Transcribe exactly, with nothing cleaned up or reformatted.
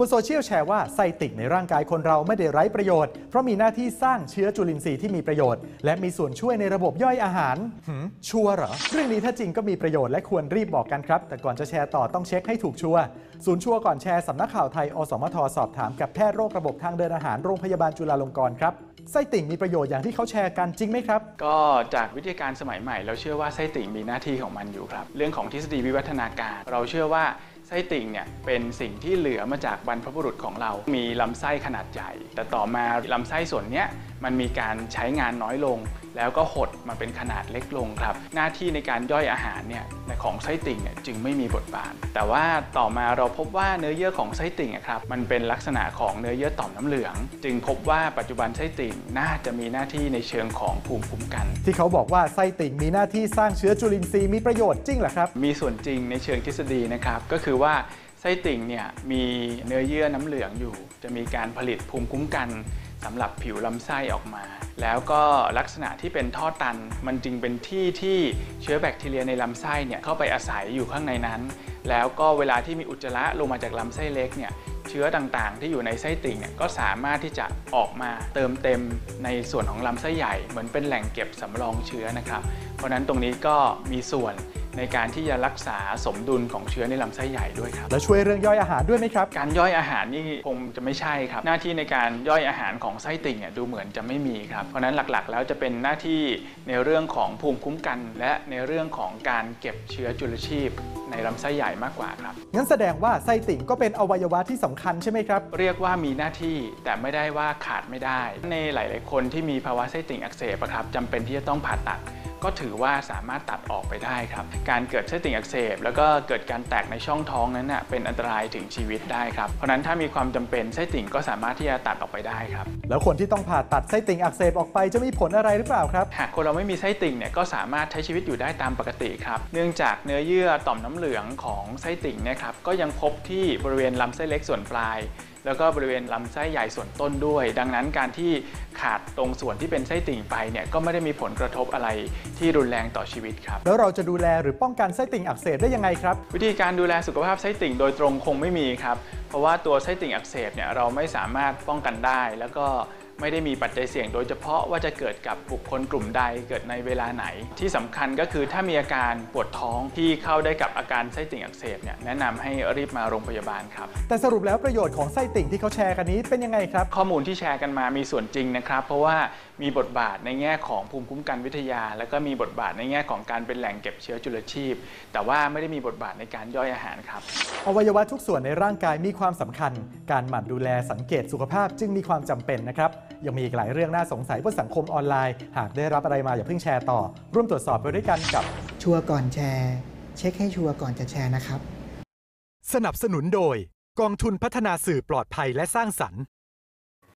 บนโซเชียลแชร์ว่าไส้ติ่งในร่างกายคนเราไม่ได้ไร้ประโยชน์เพราะมีหน้าที่สร้างเชื้อจุลินทรีย์ที่มีประโยชน์และมีส่วนช่วยในระบบย่อยอาหารชัวร์เหรอเรื่องนี้ถ้าจริงก็มีประโยชน์และควรรีบบอกกันครับแต่ก่อนจะแชร์ต่อต้องเช็คให้ถูกชัวร์ศูนย์ชัวร์ก่อนแชร์สำนักข่าวไทยอสมทสอบถามกับแพทย์โรคระบบทางเดินอาหารโรงพยาบาลจุฬาลงกรณ์ครับไส้ติ่งมีประโยชน์อย่างที่เขาแชร์กันจริงไหมครับก็จากวิทยาการสมัยใหม่เราเชื่อว่าไส้ติ่งมีหน้าที่ของมันอยู่ครับเรื่องของทฤษฎีวิวัฒนาการเราเชื่อว่าไส้ติ่งเนี่ยเป็นสิ่งที่เหลือมาจากบรรพบุรุษของเรามีลำไส้ขนาดใหญ่แต่ต่อมาลำไส้ส่วนนี้มันมีการใช้งานน้อยลงแล้วก็หดมาเป็นขนาดเล็กลงครับหน้าที่ในการย่อยอาหารเนี่ยของไส้ติ่งเนี่ยจึงไม่มีบทบาทแต่ว่าต่อมาเราพบว่าเนื้อเยื่อของไส้ติ่งครับมันเป็นลักษณะของเนื้อเยื่อต่อมน้ำเหลืองจึงพบว่าปัจจุบันไส้ติ่งน่าจะมีหน้าที่ในเชิงของภูมิคุ้มกันที่เขาบอกว่าไส้ติ่งมีหน้าที่สร้างเชื้อจุลินทรีย์มีประโยชน์จริงเหรอครับมีส่วนจริงในเชิงทฤษฎีนะครับก็คือว่าไส้ติ่งเนี่ยมีเนื้อเยื่อน้ำเหลืองอยู่จะมีการผลิตภูมิคุ้มกันสำหรับผิวลำไส้ออกมาแล้วก็ลักษณะที่เป็นท่อตันมันจึงเป็นที่ที่เชื้อแบคทีเรียในลำไส้เนี่ยเข้าไปอาศัยอยู่ข้างในนั้นแล้วก็เวลาที่มีอุจจาระลงมาจากลำไส้เล็กเนี่ยเชื้อต่างๆที่อยู่ในไส้ติ่งเนี่ยก็สามารถที่จะออกมาเติมเต็มในส่วนของลำไส้ใหญ่เหมือนเป็นแหล่งเก็บสำรองเชื้อนะครับเพราะนั้นตรงนี้ก็มีส่วนในการที่จะรักษาสมดุลของเชื้อในลำไส้ใหญ่ด้วยครับและช่วยเรื่องย่อยอาหารด้วยไหมครับการย่อยอาหารนี่คงจะไม่ใช่ครับหน้าที่ในการย่อยอาหารของไส้ติ่งเนี่ยดูเหมือนจะไม่มีครับเพราะนั้นหลักๆแล้วจะเป็นหน้าที่ในเรื่องของภูมิคุ้มกันและในเรื่องของการเก็บเชื้อจุลชีพในลำไส้ใหญ่มากกว่าครับงั้นแสดงว่าไส้ติ่งก็เป็นอวัยวะที่สำคัญใช่ไหมครับเรียกว่ามีหน้าที่แต่ไม่ได้ว่าขาดไม่ได้ในหลายๆคนที่มีภาวะไส้ติ่งอักเสบครับจำเป็นที่จะต้องผ่าตัดก็ถือว่าสามารถตัดออกไปได้ครับการเกิดไส้ติ่งอักเสบแล้วก็เกิดการแตกในช่องท้องนั้นนะเป็นอันตรายถึงชีวิตได้ครับเพราะนั้นถ้ามีความจำเป็นไส้ติ่งก็สามารถที่จะตัดออกไปได้ครับแล้วคนที่ต้องผ่าตัดไส้ติ่งอักเสบออกไปจะมีผลอะไรหรือเปล่าครับหากคนเราไม่มีไส้ติ่งเนี่ยก็สามารถใช้ชีวิตอยู่ได้ตามปกติครับเนื่องจากเนื้อเยื่อต่อมน้ำเหลืองของไส้ติ่งเนี่ยครับก็ยังพบที่บริเวณลำไส้เล็กส่วนปลายแล้วก็บริเวณลำไส้ใหญ่ส่วนต้นด้วยดังนั้นการที่ขาดตรงส่วนที่เป็นไส้ติ่งไปเนี่ยก็ไม่ได้มีผลกระทบอะไรที่รุนแรงต่อชีวิตครับแล้วเราจะดูแลหรือป้องกันไส้ติ่งอักเสบได้ยังไงครับวิธีการดูแลสุขภาพไส้ติ่งโดยตรงคงไม่มีครับเพราะว่าตัวไส้ติ่งอักเสบเนี่ยเราไม่สามารถป้องกันได้แล้วก็ไม่ได้มีปัจจัยเสี่ยงโดยเฉพาะว่าจะเกิดกับบุคคลกลุ่มใดเกิดในเวลาไหนที่สำคัญก็คือถ้ามีอาการปวดท้องที่เข้าได้กับอาการไส้ติ่งอักเสบเนี่ยแนะนำให้รีบมาโรงพยาบาลครับแต่สรุปแล้วประโยชน์ของไส้ติ่งที่เขาแชร์กันนี้เป็นยังไงครับข้อมูลที่แชร์กันมามีส่วนจริงนะครับเพราะว่ามีบทบาทในแง่ของภูมิคุ้มกันวิทยาแล้วก็มีบทบาทในแง่ของการเป็นแหล่งเก็บเชื้อจุลชีพแต่ว่าไม่ได้มีบทบาทในการย่อยอาหารครับอวัยวะทุกส่วนในร่างกายมีความสำคัญการหมั่นดูแลสังเกตสุขภาพจึงมีความจำเป็นนะครับยังมีอีกหลายเรื่องน่าสงสัยบนสังคมออนไลน์หากได้รับอะไรมาอย่าเพิ่งแชร์ต่อร่วมตรวจสอบไปด้วยกันกับชัวร์ก่อนแชร์เช็คให้ชัวร์ก่อนจะแชร์นะครับสนับสนุนโดยกองทุนพัฒนาสื่อปลอดภัยและสร้างสรรค์